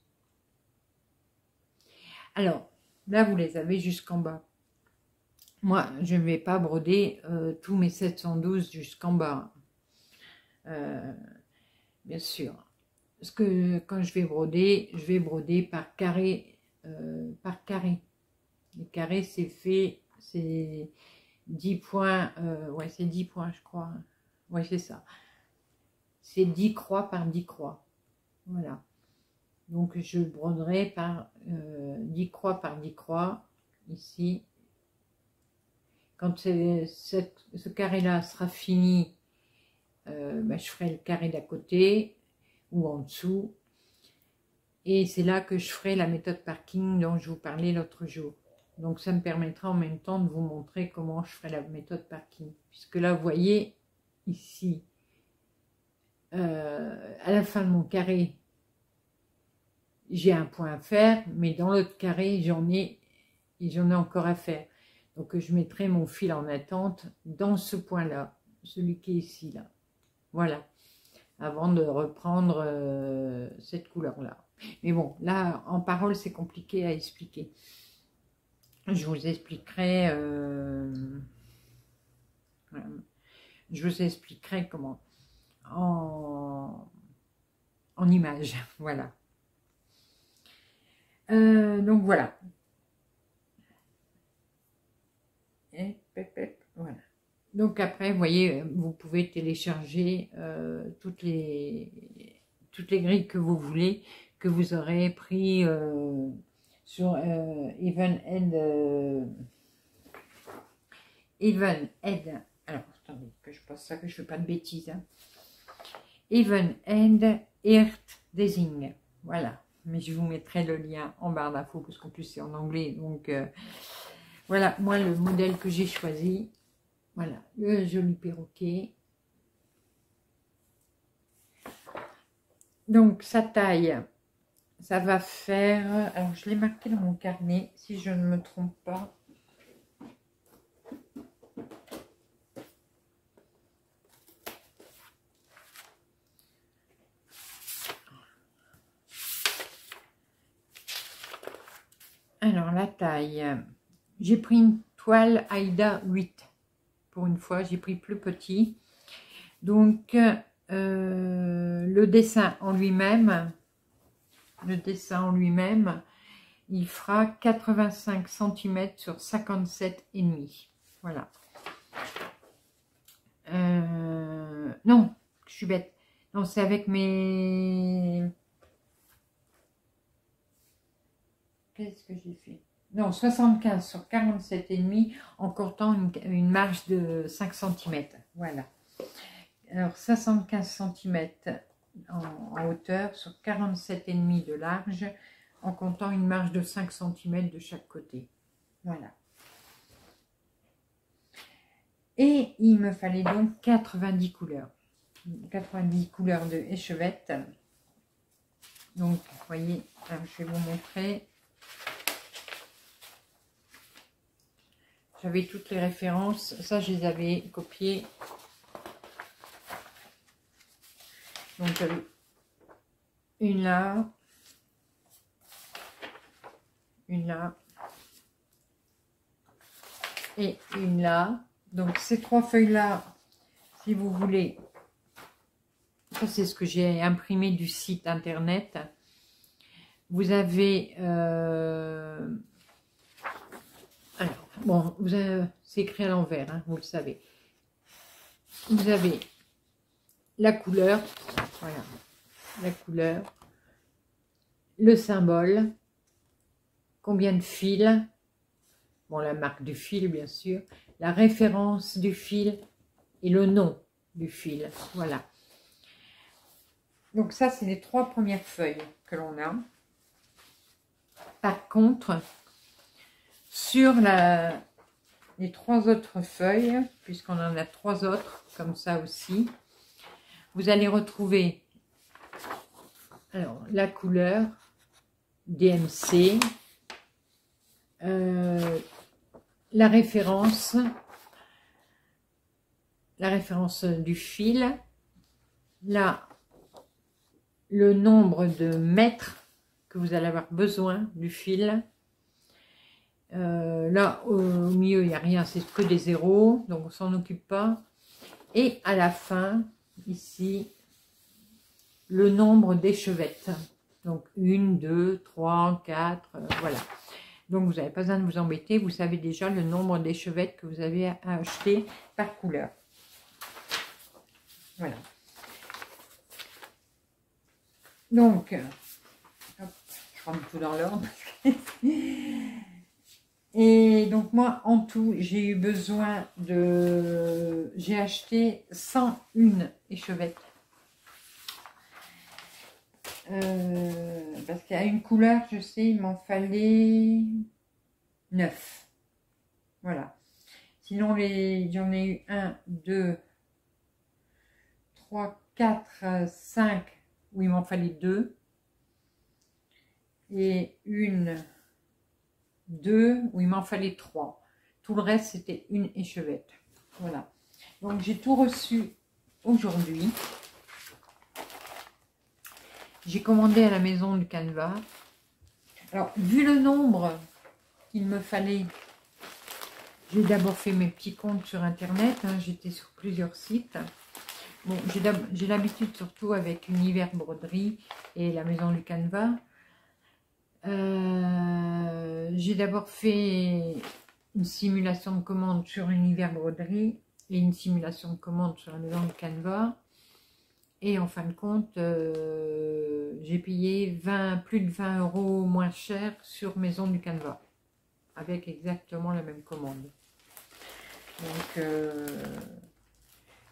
Alors, là vous les avez jusqu'en bas. Moi, je ne vais pas broder tous mes 712 jusqu'en bas, bien sûr. Parce que quand je vais broder par carré. Les carrés, c'est fait, c'est 10 points, ouais, c'est 10 points, je crois. Ouais, c'est ça. C'est 10 croix par 10 croix. Voilà. Donc, je broderai par 10 croix par 10 croix, ici. Quand ce carré-là sera fini, ben je ferai le carré d'à côté ou en dessous. Et c'est là que je ferai la méthode parking dont je vous parlais l'autre jour. Donc ça me permettra en même temps de vous montrer comment je ferai la méthode parking. Puisque là, vous voyez, ici, à la fin de mon carré, j'ai un point à faire, mais dans l'autre carré, j'en ai encore à faire. Donc, je mettrai mon fil en attente dans ce point-là, celui qui est ici, là. Voilà, avant de reprendre cette couleur-là. Mais bon, là, en parole, c'est compliqué à expliquer. Je vous expliquerai... je vous expliquerai comment. En images, voilà. Donc, voilà. Voilà. Donc après, vous voyez, vous pouvez télécharger toutes les grilles que vous voulez, que vous aurez pris sur Heaven and alors attendez que je pense ça, que je ne fais pas de bêtises hein. Heaven and Earth Designs, voilà, mais je vous mettrai le lien en barre d'infos parce qu'en plus c'est en anglais, donc voilà, moi, le modèle que j'ai choisi. Voilà, le joli perroquet. Donc, sa taille, ça va faire... Alors, je l'ai marqué dans mon carnet, si je ne me trompe pas. Alors, la taille... J'ai pris une toile Aïda 8. Pour une fois, j'ai pris plus petit. Donc, le dessin en lui-même, il fera 85 cm sur 57,5. Voilà. Non, je suis bête. Non, c'est avec mes... Qu'est-ce que j'ai fait? Non, 75 sur 47,5 en cortant une marge de 5 cm. Voilà. Alors, 75 cm en hauteur sur 47,5 de large en comptant une marge de 5 cm de chaque côté. Voilà. Et il me fallait donc 90 couleurs. 90 couleurs de échevettes. Donc, vous voyez, je vais vous montrer. J'avais toutes les références. Ça, je les avais copiées. Donc, j'avais une là. Une là. Et une là. Donc, ces trois feuilles-là, si vous voulez, ça c'est ce que j'ai imprimé du site internet. Vous avez, alors, bon, c'est écrit à l'envers, hein, vous le savez. Vous avez la couleur, voilà, la couleur, le symbole, combien de fils, bon, la marque du fil, bien sûr, la référence du fil et le nom du fil. Voilà. Donc ça, c'est les trois premières feuilles que l'on a. Par contre, sur les trois autres feuilles, puisqu'on en a trois autres, comme ça aussi, vous allez retrouver alors, la couleur DMC, la référence du fil, là, le nombre de mètres que vous allez avoir besoin du fil. Là, au milieu, il n'y a rien, c'est que des zéros, donc on ne s'en occupe pas. Et à la fin, ici, le nombre d'échevettes. Donc, 1, 2, 3, 4, voilà. Donc, vous n'avez pas besoin de vous embêter. Vous savez déjà le nombre d'échevettes que vous avez à acheter par couleur. Voilà. Donc, hop, je rentre tout dans l'ordre. Et donc, moi, en tout, j'ai eu besoin de... J'ai acheté 101 échevettes. Parce qu'à une couleur, je sais, il m'en fallait 9. Voilà. Sinon, j'en ai eu 1, 2, 3, 4, 5, où il m'en fallait 2. Et une, 2, où il m'en fallait 3. Tout le reste, c'était une échevette. Voilà. Donc, j'ai tout reçu aujourd'hui. J'ai commandé à la Maison du Canevas. Alors, vu le nombre qu'il me fallait, j'ai d'abord fait mes petits comptes sur Internet. Hein, j'étais sur plusieurs sites. Bon, j'ai l'habitude surtout avec Univers Broderie et la Maison du Canevas. J'ai d'abord fait une simulation de commande sur Univers Broderie et une simulation de commande sur la Maison du Canevas. Et en fin de compte, j'ai payé plus de 20 € moins cher sur Maison du Canevas, avec exactement la même commande. Donc,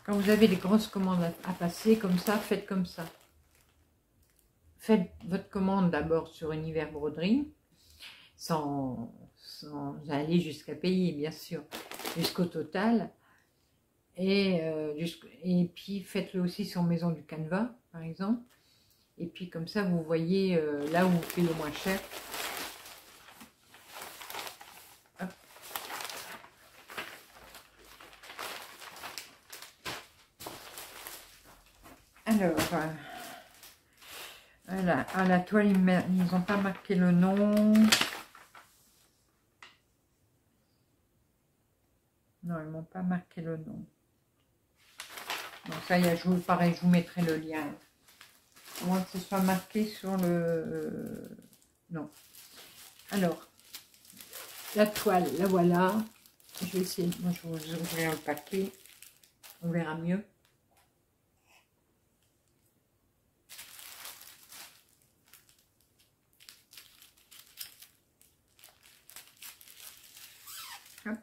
quand vous avez des grosses commandes à passer, comme ça, faites comme ça. Faites votre commande d'abord sur Univers Broderie, sans aller jusqu'à payer, bien sûr, jusqu'au total. Et puis faites-le aussi sur Maison du Canevas, par exemple. Et puis comme ça, vous voyez là où vous payez le moins cher. Hop. Alors, voilà. À la toile, ils n'ont pas marqué le nom. pas marqué le nom. Donc ça y a, je vous, pareil, je vous mettrai le lien. À moins que ce soit marqué sur le... non. Alors, la toile, la voilà. Je vais essayer, moi je vous ouvrirai le paquet. On verra mieux. Hop.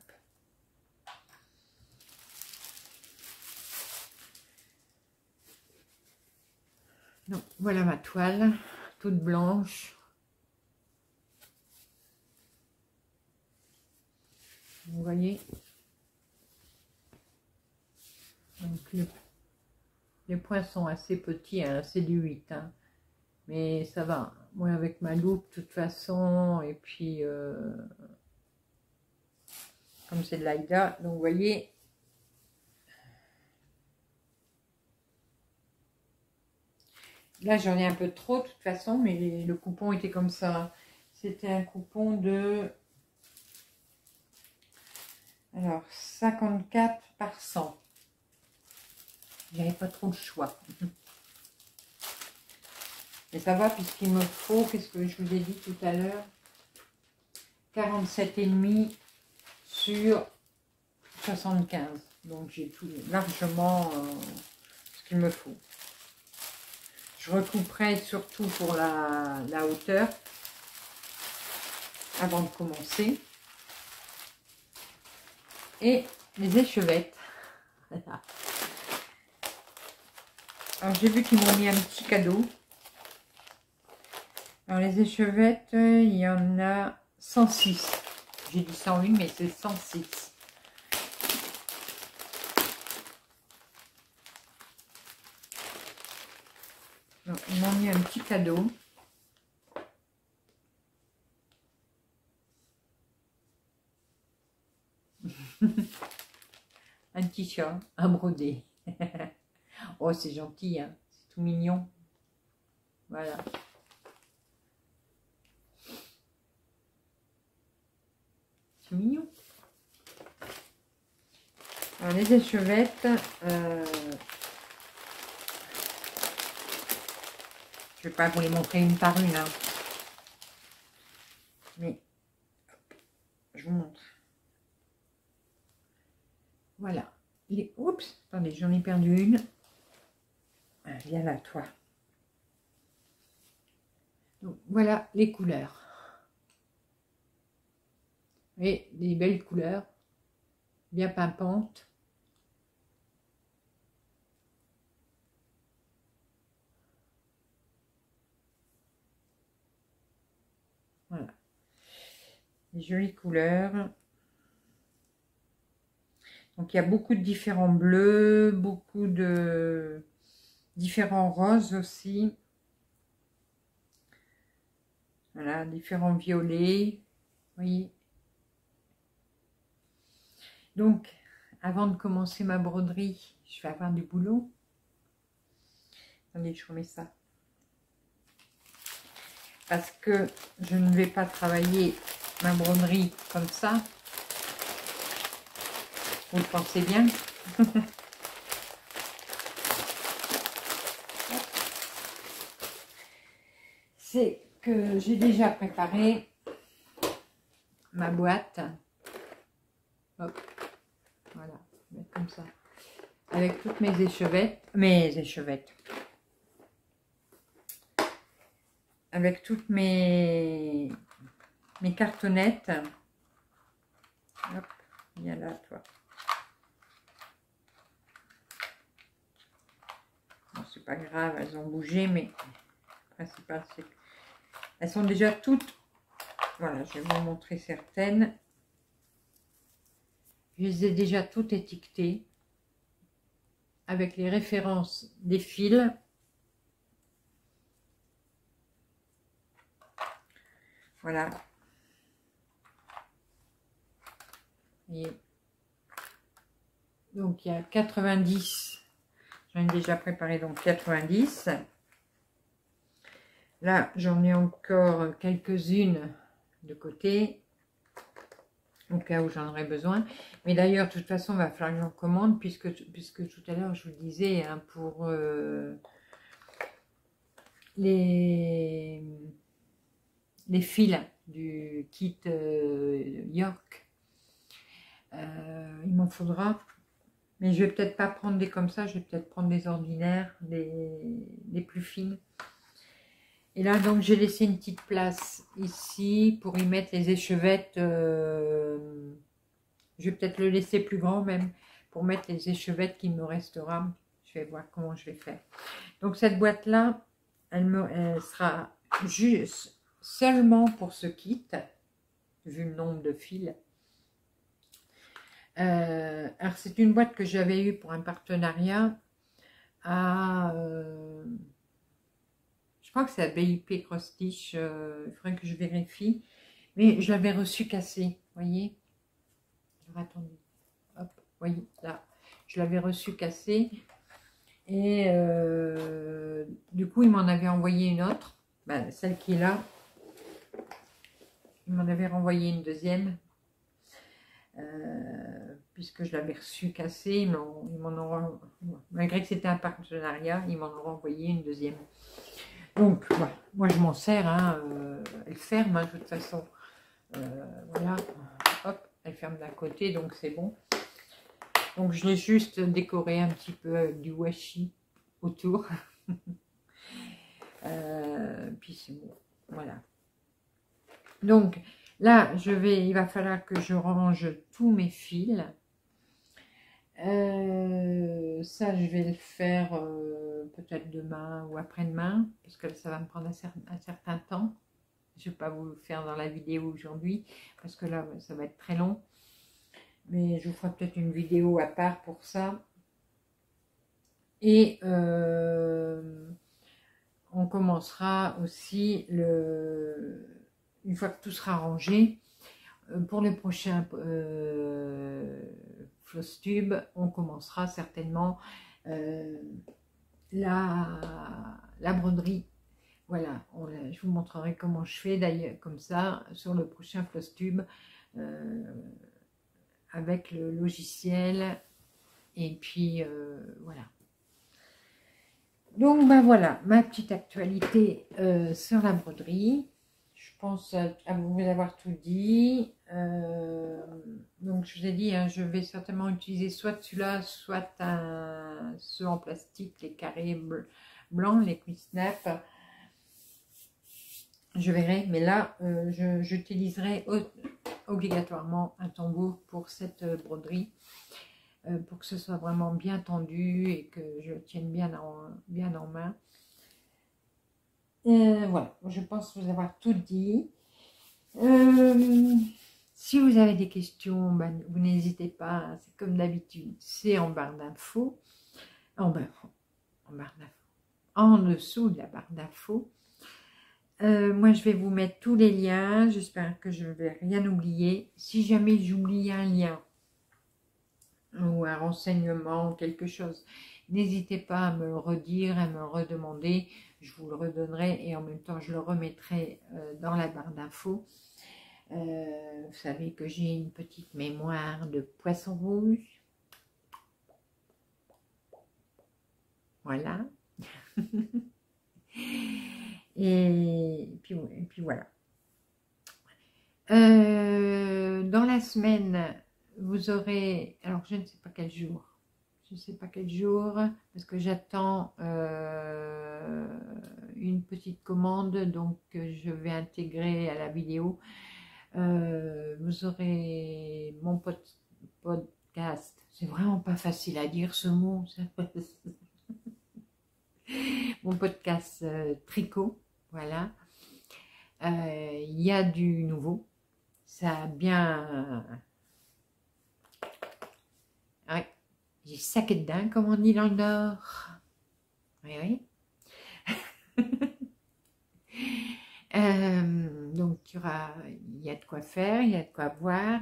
Donc voilà ma toile, toute blanche. Vous voyez, donc les points sont assez petits, hein, c'est du 8, hein, mais ça va. Moi avec ma loupe, de toute façon, et puis comme c'est de l'Aïda, donc vous voyez, là j'en ai un peu trop de toute façon, mais le coupon était comme ça. C'était un coupon de... alors, 54 par 100. J'avais pas trop le choix. Mais ça va, puisqu'il me faut, qu'est-ce que je vous ai dit tout à l'heure, 47,5 sur 75. Donc, j'ai tout largement ce qu'il me faut. Je recouperai surtout pour la hauteur avant de commencer. Et les échevettes. Voilà. Alors j'ai vu qu'ils m'ont mis un petit cadeau. Alors les échevettes, il y en a 106. J'ai dit 108, mais c'est 106. Donc ils m'ont mis un petit cadeau. Un petit chat à broder. Oh, c'est gentil, hein, c'est tout mignon. Voilà. C'est mignon. Alors, les échevettes, je ne vais pas vous les montrer une par une, hein. Mais je vous montre. Voilà. Oups, attendez, j'en ai perdu une. Ah, viens là, toi. Donc, voilà les couleurs. Et des belles couleurs, bien pimpantes. Voilà. Des jolies couleurs. Donc il y a beaucoup de différents bleus, beaucoup de différents roses aussi. Voilà, différents violets. Oui. Donc, avant de commencer ma broderie, je vais avoir du boulot. Attendez, je remets ça. Parce que je ne vais pas travailler ma broderie comme ça. Vous le pensez bien. C'est que j'ai déjà préparé ma boîte. Hop, voilà, je vais mettre comme ça. Avec toutes mes échevettes. Avec toutes mes cartonnettes. Hop, viens là, toi. C'est pas grave, elles ont bougé, mais le principal c'est qu'elles sont déjà toutes. Voilà, je vais vous montrer certaines. Je les ai déjà toutes étiquetées avec les références des fils. Voilà. Et donc il y a 90. J'en ai déjà préparé donc 90. Là, j'en ai encore quelques-unes de côté. au cas où j'en aurais besoin. Mais d'ailleurs, de toute façon, il va falloir que j'en commande, puisque tout à l'heure, je vous disais, hein, pour les fils du kit York, il m'en faudra. Mais je vais peut-être pas prendre des comme ça, je vais peut-être prendre des ordinaires, des plus fines. Et là, donc, j'ai laissé une petite place ici pour y mettre les échevettes. Je vais peut-être le laisser plus grand même pour mettre les échevettes qui me restera. Je vais voir comment je vais faire. Donc, cette boîte-là, elle sera juste seulement pour ce kit, vu le nombre de fils. Alors, c'est une boîte que j'avais eue pour un partenariat à... je crois que c'est à VIP Cross Stitch, il faudrait que je vérifie. Mais je l'avais reçu cassé, vous voyez. Alors, attendez. Hop, vous voyez, là. Je l'avais reçu cassé. Et du coup, il m'en avait envoyé une autre. Ben, celle qui est là. Il m'en avait renvoyé une deuxième. Puisque je l'avais reçu cassé, ils m'en ont... malgré que c'était un partenariat, ils m'en ont renvoyé une deuxième. Donc, voilà. Moi, je m'en sers. Hein, elle ferme, hein, de toute façon. Voilà. Hop, elle ferme d'un côté, donc c'est bon. Donc, je l'ai juste décoré un petit peu avec du washi autour. Puis, c'est bon. Voilà. Donc, là, il va falloir que je range tous mes fils. Ça, je vais le faire peut-être demain ou après-demain, parce que ça va me prendre un certain temps. Je ne vais pas vous le faire dans la vidéo aujourd'hui, parce que là, ça va être très long. Mais je vous ferai peut-être une vidéo à part pour ça. Et on commencera aussi, une fois que tout sera rangé, pour le prochain FlossTube, on commencera certainement la broderie. Voilà, je vous montrerai comment je fais d'ailleurs comme ça sur le prochain FlossTube avec le logiciel. Et puis voilà. Donc ben voilà, ma petite actualité sur la broderie. Je pense à vous avoir tout dit. Donc, je vous ai dit, hein, je vais certainement utiliser soit celui-là, soit ceux en plastique, les carrés blancs, les Quickstep. Je verrai, mais là, j'utiliserai obligatoirement un tambour pour cette broderie, pour que ce soit vraiment bien tendu et que je tienne bien en main. Voilà, je pense vous avoir tout dit. Si vous avez des questions, ben, vous n'hésitez pas, hein, c'est comme d'habitude, c'est en barre d'infos, en dessous de la barre d'infos. Moi, je vais vous mettre tous les liens, j'espère que je ne vais rien oublier. Si jamais j'oublie un lien ou un renseignement ou quelque chose, n'hésitez pas à me le redire, à me le redemander. Je vous le redonnerai et en même temps, je le remettrai dans la barre d'infos. Vous savez que j'ai une petite mémoire de poisson rouge. Voilà. et puis voilà. Dans la semaine, vous aurez... Alors, je ne sais pas quel jour. Je ne sais pas quel jour, parce que j'attends une petite commande, donc je vais intégrer à la vidéo. Vous aurez mon podcast. C'est vraiment pas facile à dire ce mot. Mon podcast tricot, voilà. Il y a du nouveau. Ça a bien... Ouais. J'ai saqué dedans, comme on dit dans le Nord. Oui, oui. Donc, il y a de quoi faire, il y a de quoi voir.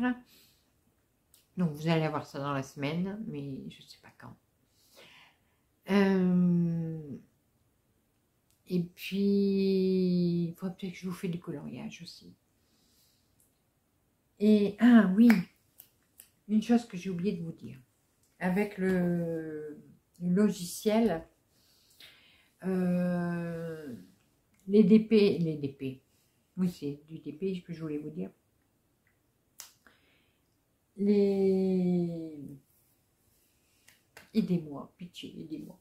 Donc, vous allez avoir ça dans la semaine, mais je ne sais pas quand. Et puis, il faudrait peut-être que je vous fais du coloriage aussi. Et, ah oui, une chose que j'ai oublié de vous dire. Avec le logiciel, les DP, oui c'est du DP ce que je voulais vous dire. Aidez-moi, pitié, aidez-moi.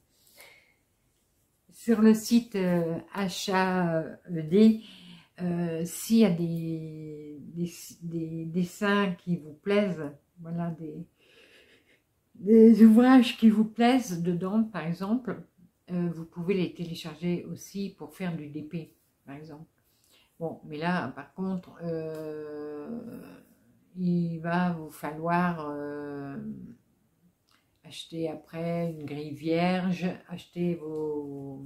Sur le site HAED, s'il y a des dessins qui vous plaisent, voilà, des ouvrages qui vous plaisent dedans, par exemple, vous pouvez les télécharger aussi pour faire du DP, par exemple. Bon, mais là, par contre, il va vous falloir acheter après une grille vierge, acheter vos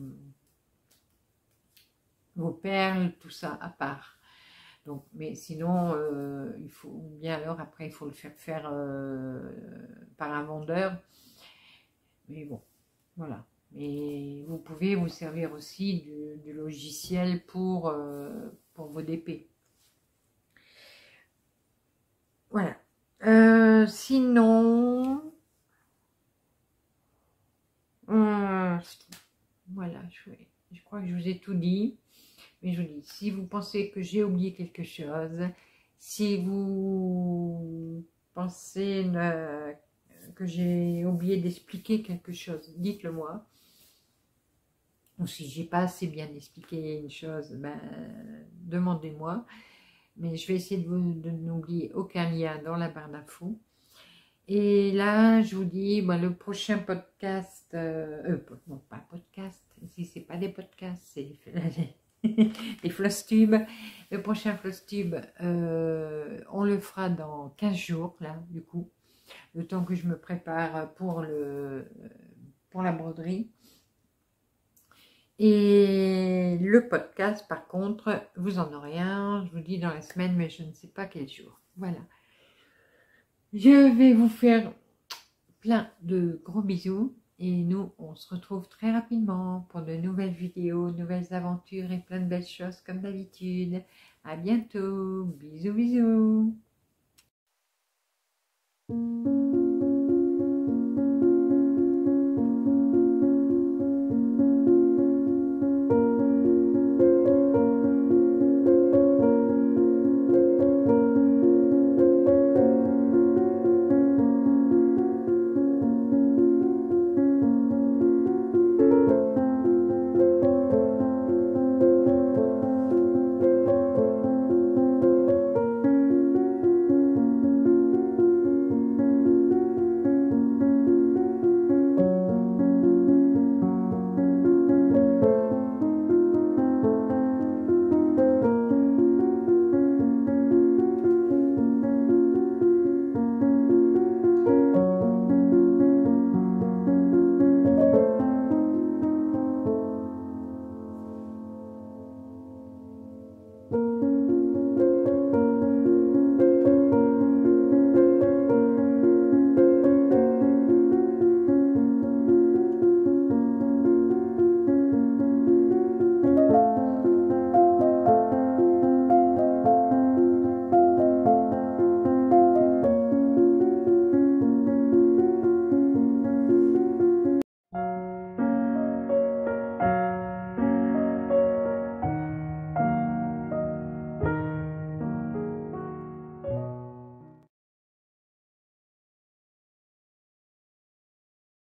perles, tout ça à part. Donc, mais sinon, il faut, ou bien alors après, il faut le faire faire par un vendeur. Mais bon, voilà. Mais vous pouvez vous servir aussi du logiciel pour vos DP. Voilà. Sinon, voilà, je crois que je vous ai tout dit. Mais je vous dis, si vous pensez que j'ai oublié quelque chose, si vous pensez que j'ai oublié d'expliquer quelque chose, dites-le moi. Ou si j'ai pas assez bien expliqué une chose, ben, demandez-moi. Mais je vais essayer de n'oublier aucun lien dans la barre d'infos. Et là, je vous dis, bon, le prochain podcast, non pas podcast, ici c'est pas des podcasts, c'est des FlossTube. Le prochain FlossTube, on le fera dans 15 jours, là, du coup, le temps que je me prépare pour la broderie. Et le podcast, par contre, vous en aurez un, je vous dis dans la semaine, mais je ne sais pas quel jour. Voilà. Je vais vous faire plein de gros bisous. Et nous, on se retrouve très rapidement pour de nouvelles vidéos, nouvelles aventures et plein de belles choses comme d'habitude. À bientôt. Bisous, bisous.